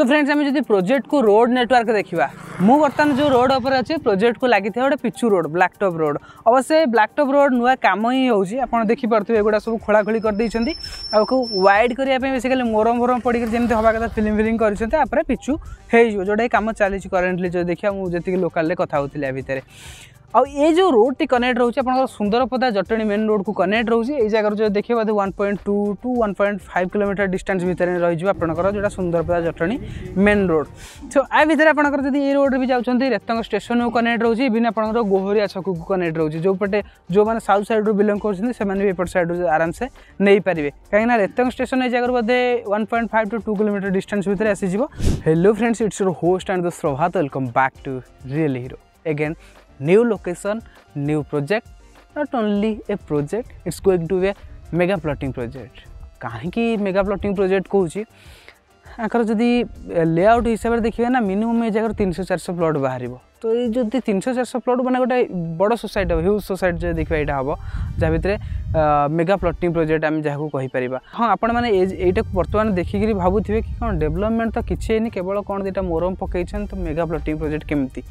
So friends आम जो project को रोड नेटवर्क देखा मु बर्तमान जो रोड उपर अच्छे प्रोजेक्ट को लगी गोटे पिचू रोड ब्लैकटप रोड अवश्य ब्लैकटप रोड नुआ कम ही हो देखिपे एगुड़ा सब खोलाखोली कर देती वाइड करने बेसिकली मोरम मोरम पड़ी जमी हवा कथा फिल्म फिल्म कर पिचू हो जोटा कम चली करेन्टली जो देखा मुझे लोकाल कथ होती भितर आउ ये जो रोड टी कनेक्ट रोचे आप सुंदरपदा जटणी मेन रोड को कनेक्ट रोचे ये जगह जो देखिए बोध 1.2 to 1.5 किलोमीटर डिस्टेंस भितर रही आपंकर जोटा सुंदरपदा जटणी मेन रोड तो आ भितर आपंकर जब ये रोड भी जाऊँच रेतंग स्टेशन को कनेक्ट रोचे इवन आपंकर गोहरिया छक को कनेक्ट रोचे जो पटे जो मैंने साउथ साइड रू बिलंग करपट साइड आराम से नहीं पारे कहीं रेतंग स्टेशन ये जगह बोधे 1.5 to 2 किलोमीटर डिस्टेंस भितर आसीज। Hello friends, it's your host and the Prabhat. Welcome back to real hero again. New location, new project, not only a project, it's going to be a mega plotting project। कहीं mega plotting project कहूँ आकर जदि layout हिसाब से देखिए ना minimum ये जगह 300-400 प्लॉट बाहर तो ये जो 300-400 प्लॉट मैंने गोटे बड़ सोसाइटी हम ह्यूज सोसाइटी जो देखा यहाँ हम जहाँ भितर मेगा प्लॉटिंग प्रोजेक्ट आम जहाँ कहीपर हाँ आपण मैंने यहाँ बर्तमान देखिकी भावुए कि कौन डेवलपमेंट तो किसी है केवल कौन दीटा मोरम पकई तो मेगा प्लॉटिंग प्रोजेक्ट केमती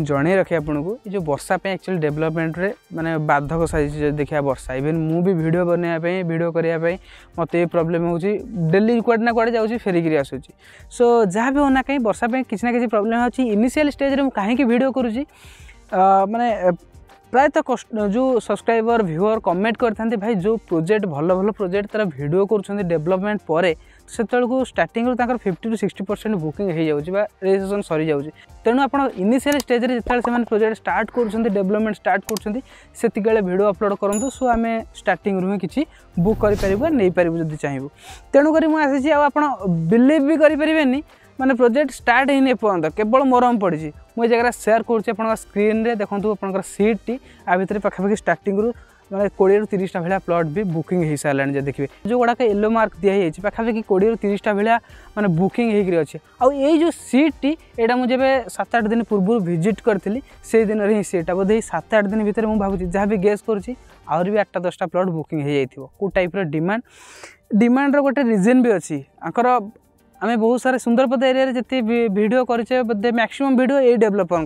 जड़े रखे आपको ये जो वर्षा एक्चुअली डेवलपमेंट रे माने बाधक साइज देखा वर्षा इवेन मु भी भिड बनवाई भिड करने मत ये प्रोब्लेम हो डेली कड़े ना कड़े जाऊँगी फेरिकी आसूँ सो जहाँ भी होना कहीं वर्षा किसी ना किसी प्रोब्लेम अच्छी इनिशियल स्टेज में कहीं भिड करुँची माने प्रायतः कस्ट जो सब्सक्राइबर व्यूअर कमेंट करते भाई जो प्रोजेक्ट भल भल प्रोजेक्ट तरह भिड कर डेवलपमेंट पर से स्टार्टिंग 50 to 60% बुकिंग हो जाए रजिस्ट्रेशन सरी जाऊँगी तेणु आप इनिशियल स्टेज में जिते से प्रोजेक्ट स्टार्ट कर डेवलपमेंट स्टार्ट कर भिड अपलोड करूँ सो आम स्टार्टिंग रू कि बुक करेंपरू जब चाहिए तेणुकर मुझे आप बिलीव भी करें माने प्रोजेक्ट स्टार्ट होने पर्यटन केवल मरम पड़ी मुझे जगह सेयार कर स्क्रीन रे देखो आप सीट्टी आ भितर पखापाखि स्टार्टिंग रु मैं 20 to 30 भाया प्लट भी बुकिंग हो सारा जब देखिए जो गुड़ाक येलो मार्क दिखाई पखापाखि 20 to 30 भाया मैंने बुकिंग होकर अच्छे आई जो सीट्टी यहाँ मुझे 7-8 दिन पूर्व भिजिट करी से दिन ही सीटा बोधे 7-8 दिन भितर मुझे भावी जहाँ भी गेस करुँची आहरी भी 8-10 प्लट बुकिंग हो जाइए कौ टाइप डिमांड रोटे रिजन भी अच्छी आम बहुत सारे सुंदरपदा एरिया जिते भिड करे बोधे मैक्सीम भिड ये डेवलपर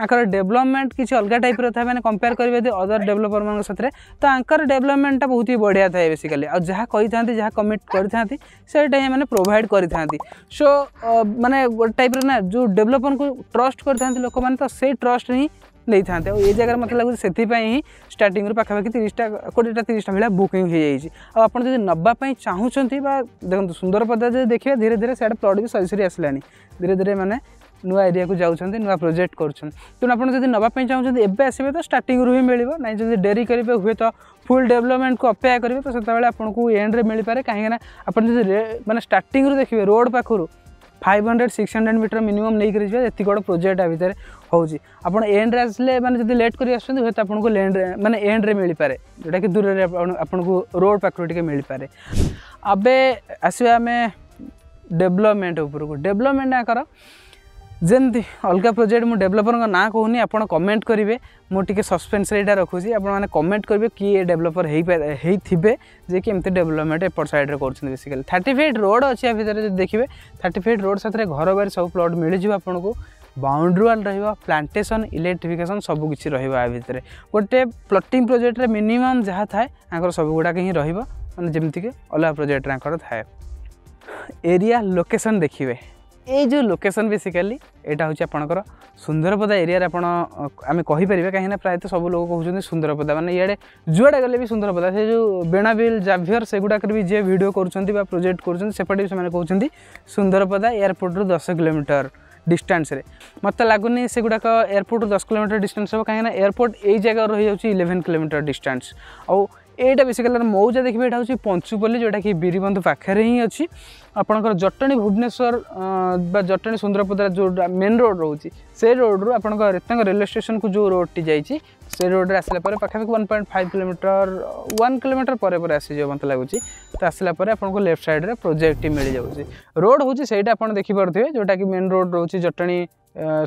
आंकर डेवलपमेंट किसी अलग टाइप रहा है मैंने कंपेयर करेंगे अदर डेवलपर मान साथ तो आंकर डेवलपमेंटा बहुत ही बढ़िया था बेसिकली आज जहाँ कही था जहाँ कमिट करता मैंने प्रोवाइड करते सो मैंने गोटे टाइप ना जो डेवलपर को ट्रस्ट करते लोक मैंने तो से ट्रस्ट ही नहीं था ये जगह मतलब लगुच से ही स्टार्टिंग रू पाखापाखि 30-40 भाया बुकिंग हो आप जब नापी चाहूँ देखो सुंदरपदा जो देखिए धीरे धीरे सैड प्लट भी सरी सरी आसला धीरे धीरे मैंने नुआ एरिया को जाऊँच नुआ प्रोजेक्ट करुँच तेना आपड़ी नापी चाहते एवं आसबे तो स्टार्टिंग रू ही मिल ना जब डेरी करेंगे हुए तो फुल डेवलपमेंट को अपेक्षा करेंगे तो से आपको एंड्रे मिल पाए कहीं मैंने स्टार्टिंग रू देखिए रोड पाखर 500-600 मीटर मिनिमम नहीं करती गोटे प्रोजेक्ट भितर होपड़ एंड्रे आसले मैंने जब लेट कर आसुँच हूँ तो आपको लेंड मैंने एंड्रे मिल पाए जोटा कि दूर से आपको रोड पाखर टे मिल पाए अबे आसवा आम डेवलपमेंट उपरको डेवलपमेंट आकर जमी अलग प्रोजेक्ट मुझे डेवलपर ना कहूनी आप कमेंट करेंगे मुझे सस्पेन्स यहाँ रखुच्छी आपने कमेंट करेंगे किए डेवलपर होते जे कि एमती डेवलपमेंट एपट साइड कर बेसिकली 30 feet रोड अच्छी या भितर जब देखिए 30 feet रोड साथ घर बार सब प्लट मिल आपको बाउंड्री वाल रहिबा प्लांटेशन इलेक्ट्रिफिकेशन सबकिछ रहिबा भितर गोटे प्लॉटिंग प्रोजेक्ट रे मिनिमम जहाँ थाए आंकर सब गुड़ाक ही रहिबा माने जेमती के अलग प्रोजेक्ट आंकर थाए एरिया लोकेशन देखिए ये जो लोकेशन बेसिकली यहाँ हूँ आपंकर सुंदरपदा एरिया आम कहीपर कहीं प्रायतः सब लोग कहते सुंदरपदा मैंने इे जुआड़े गले भी सुंदरपदा से जो बेणाबिल जाभियर सेगुड़ाक भी जी भिड कर प्रोजेक्ट करपटे भी से कहते सुंदरपदा एयरपोर्ट रु 10 kilometer डिस्टेंस रे मत लगुनि से गुड़ाक एयरपोर्ट 10 kilometer डिस्टेंस हम कहीं एयरपोर्ट यही जगह रही जाऊँच 11 kilometer डिस्टेंस आउ एटा बेसिकली मौजा देखिए यहाँ हूँ पंचुपल्ली जोटा कि बीरीबंधु पाखे ही अच्छी आपंकर जटणी भुवनेश्वर बा जटणी सुंदरपदा जो मेन रोड रोचे से रोड रु आप रेतांग रेलवे स्टेशन को जो रोड टी जाइए से रोड आसला पाखापाखि 1.5 kilometer पर आसीज मत लगुच तो आसला आपको लेफ्ट साइड रे प्रोजेक्ट मिल जाऊँगी रोड हूँ से देखिपे जोटा कि मेन रोड रोचे जटणी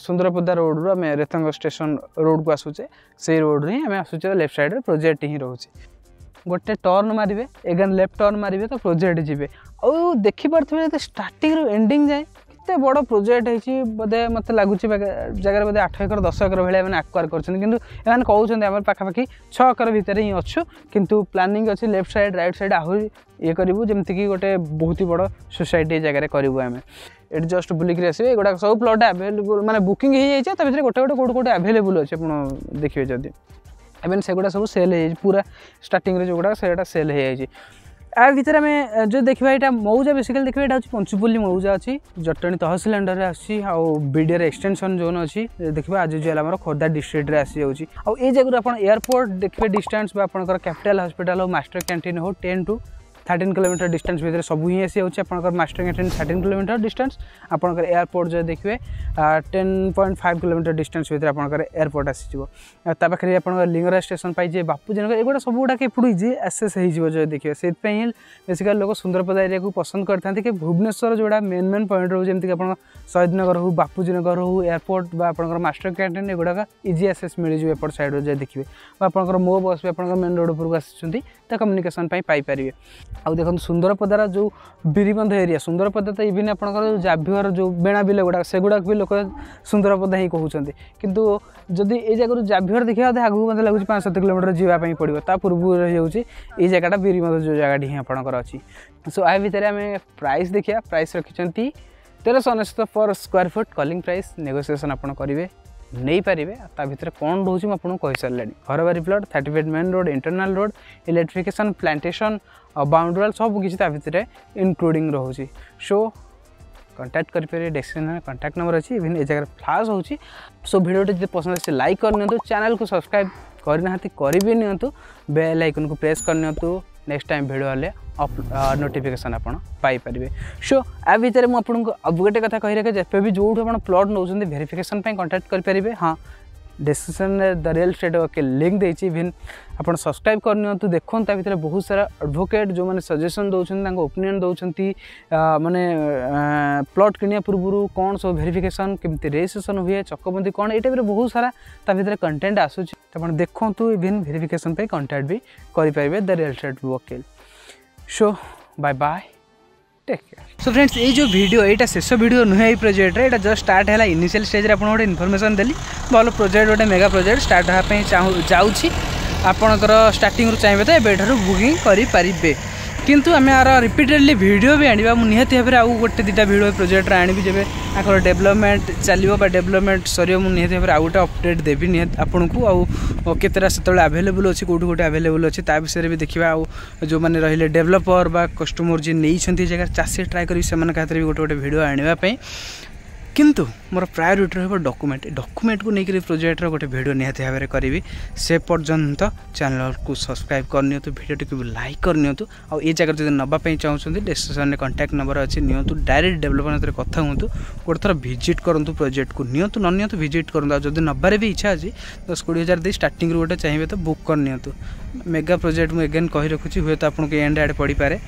सुंदरपदा रोड रु आम रेतांग स्टेशन रोड को आसूचे से रोड रे आम आसूचे लेफ्ट साइड रे प्रोजेक्ट ही रोचे गोटे टर्न मारे एगेन लेफ्ट टर्न मारे तो प्रोजेक्ट जी आउ देखिपे स्टार्टिंग रू एंडिंग जाए कितने बड़ प्रोजेक्ट है बोधे मत लगुच जगह बोधे 8 एकर 10 एकर भाई मैंने आक्वायर कर कहते आम पाखापाखि 6 एकर भितर ही अच्छु किंतु प्लानिंग अच्छी लेफ्ट साइड राइट साइड आहरी ये करूँ जमीक गोटे बहुत ही बड़ सोसाइटी जगह करूँ आम एट जस्ट बुलिक आसवे एगुड़ा सब प्लट आवेलेबल माने बुकिंग हो भर गोटे गोटे कौट कौटे आवेलेबल अच्छे आपड़ देखिए जब एवं सेगुड़ा सब सेल हो पूरा स्टार्टिंग रे जो गुड़ा से सेल हो आ भितर आम जो देखा यहाँ मौजा बेसिकली देखा यहाँ पंचुपल्ली मौजा अच्छी जटनी तहसिल अंडर में आसी आर एक्सटेंशन जोन अच्छी देखिए आज जो आम खोर्धा डिस्ट्रिक्ट में आसी जाऊँगी आउ ये जगह आप एयरपोर्ट देखिए डिस्टेंस आपंकर कैपिटल हॉस्पिटल हो मास्टर कैंटीन हो 10 to 13 किलोमीटर डिस्टेंस भर सबू ही आसी जाऊँगी मास्टर कैंटीन 13 किलोमीटर डिस्टेंस आपंकर एयरपोर्ट जो देखिए 10.5 किलोमीटर डिस्टेंस भर आपंकर एयरपोर्ट आसीजाखे आपंकर लिंगरा स्टेशन पाइजे बापूजी नगर एगुड़ा सबूटा इजी एक्सेस हो देखिए से बेसिकली लोग सुंदरपदा एरिया को पसंद करते कि भुवनेश्वर जोड़ा मेन मेन पॉइंट रो जमीक आप शहीद नगर हो बापूजी नगर हो एयरपोर्ट आपंकर मास्टर कैंटीन एगुड़ा इजी एक्सेस मिल एपट सैड जो देखिए आपंकर मो बस भी आपंकर मेन रोड उपरको आसीच्चंती कम्युनिकेशन पाइपारे आउ देखो सुंदरपदार जो बीरीबंध एरिया सुंदरपदा तो इवन आपंकर जाभ्यर जो बेणा बिल गुड़ा से गुड़ाक भी लोक सुंदरपदा ही कहते हैं किंतु जदि ये जगह जाभ्यर देखा तो आगे मतलब लगुच 5-7 किलोमीटर जावाई पड़ो ता पूर्व ये जगहटा बीरीबंध जो जगह ही आपंकर अच्छी सो आ भितर आम प्राइस देखिया प्राइस रखिंट 1399 पर स्क्वायर फुट कलिंग प्राइस नेगोसीएसन आपड़ करेंगे नहीं पारे ता भर कौन रोचे मुझे कही सारे घरबारी plot 38 main road internal road electrification plantation boundary wall सब किसी इनक्लूडिंग रोचे सो कंटाक्ट करेंगे डेस्क्रिप्शन में कंटाक्ट नंबर अच्छी इवन ये जगह फ्लाश होची सो वीडियोटी जो पसंद अच्छे लाइक करनी चैनल को सब्सक्राइब करना करी निंतु बेल आइकन को प्रेस करनी नेक्स्ट टाइम भिड हेल्ले नोटिफिकेसन आपारे सो आ भितर मुझे अब गोटे कथा कही रखे जब भी जो आप प्लट नौ भेरिफिकेसन कंटाक्ट करेंगे हाँ डिस्क्रिप्शन द रियल स्टेट के लिंक देती इवेन आप सब्सक्राइब करनी देखो ता भर बहुत सारा एडवोकेट जो मैंने सजेसन दौरान ओपिनियन दौरान माने प्लट कि पूर्व कौन सब भेरिफिकेसन केमती रजिस्ट्रेसन हुए चकबंदी कौन ये टाइप बहुत सारा ता भर कंटेन्ट आसूस देखूँ इवेन भेरिफिकेसन कंटाक्ट भी करेंगे द रियल स्टेट वकिल so bye bye take care so friends ये जो वीडियो यहाँ शेष वीडियो नुहे ये प्रोजेक्ट रे जस्ट स्टार्ट है इनिशियल स्टेज रे आपको इनफॉरमेशन देली भल प्रोजेक्ट गोटे मेगा प्रोजेक्ट स्टार्ट जाऊँगी आपंकर स्टार्टिंग रू चाहिए तो एबू बुकिंग करें किंतु आम यार रिपीटेडली वीडियो भी आने निहाती भाव में आउ गोटे दिटा वीडियो प्रोजेक्ट आनी जब आर डेवलपमेंट चलो डेवलपमेंट सर मुझे भाव में आउ गए अपडेट देवी निहत आपको आउ केतरा से आवेलेबल अच्छी कौट कौटे आवेलेबल अच्छी ता विषय भी देखा आउ जो मैंने रही डेवलपर बा कस्टमर जी नहीं जगह चाषी ट्राए करी से हाथ में भी गोटे गोटे वीडियो आने किंतु मोर प्रायोरिटी रहा डॉक्यूमेंट को लेकर प्रोजेक्ट रोटे वीडियो निहाती भाव में करी से पर्यंत चैनल को सब्सक्राइब करनी वीडियो को लाइक करनी आउ ये जगह जो नापी चाहते डिस्क्रिप्शन में कांटेक्ट नंबर अच्छे नियंतु डायरेक्ट डेवलपर सहित कथ हूँ गोटे थर विजिट करूँ प्रोजेक्ट को नियंतु न नियंतु विजिट करूँ जब नबारे भी इच्छा अच्छी 10-20 हजार दे स्टार्ट गोटे चाहिए तो बुक कर नियंतु मेगा प्रोजेक्ट मुझे एगेन कही रखुच्छी हूँ तो आपको एंड आड पड़पे।